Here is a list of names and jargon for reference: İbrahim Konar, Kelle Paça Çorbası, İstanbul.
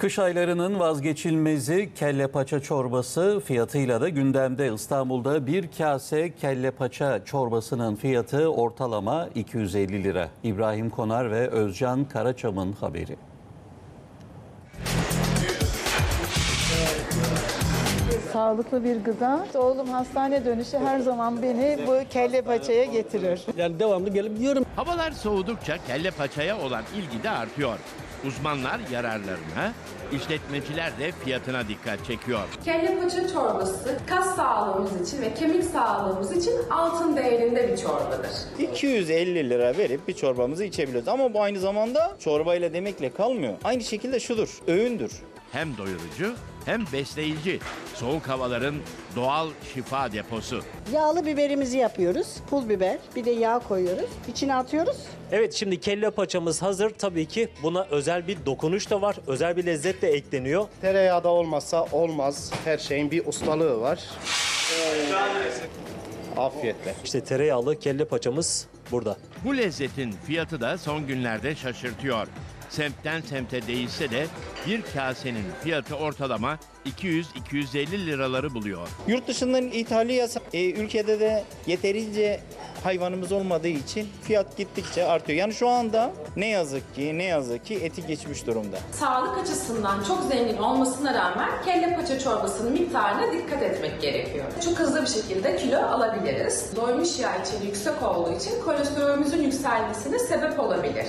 Kış aylarının vazgeçilmezi kelle paça çorbası fiyatıyla da gündemde. İstanbul'da bir kase kelle paça çorbasının fiyatı ortalama 250 lira. İbrahim Konar ve Özcan Karaçam'ın haberi. Sağlıklı bir gıda. Oğlum hastane dönüşü her zaman beni bu kelle paçaya getirir. Yani devamlı gelip yiyorum. Havalar soğudukça kelle paçaya olan ilgi de artıyor. Uzmanlar yararlarına, işletmeciler de fiyatına dikkat çekiyor. Kelle paça çorbası kas sağlığımız için ve kemik sağlığımız için altın değerinde bir çorbadır. 250 lira verip bir çorbamızı içebiliyoruz ama bu aynı zamanda çorbayla demekle kalmıyor. Aynı şekilde şudur, öğündür. Hem doyurucu hem besleyici. Soğuk havaların doğal şifa deposu. Yağlı biberimizi yapıyoruz. Pul biber, bir de yağ koyuyoruz. İçine atıyoruz. Evet, şimdi kelle paçamız hazır. Tabii ki buna özel bir dokunuş da var. Özel bir lezzet de ekleniyor. Tereyağı da olmazsa olmaz. Her şeyin bir ustalığı var. Afiyetle. İşte tereyağlı kelle paçamız burada. Bu lezzetin fiyatı da son günlerde şaşırtıyor. Semtten semte değişse de bir kasenin fiyatı ortalama 200-250 liraları buluyor. Yurt dışından ithali yasak. Ülkede de yeterince hayvanımız olmadığı için fiyat gittikçe artıyor. Yani şu anda ne yazık ki eti geçmiş durumda. Sağlık açısından çok zengin olmasına rağmen kelle paça çorbasının miktarına dikkat etmek gerekiyor. Çok hızlı bir şekilde kilo alabiliriz. Doymuş yağ içeriği yüksek olduğu için kolesterolümüzün yükselmesine sebep olabilir.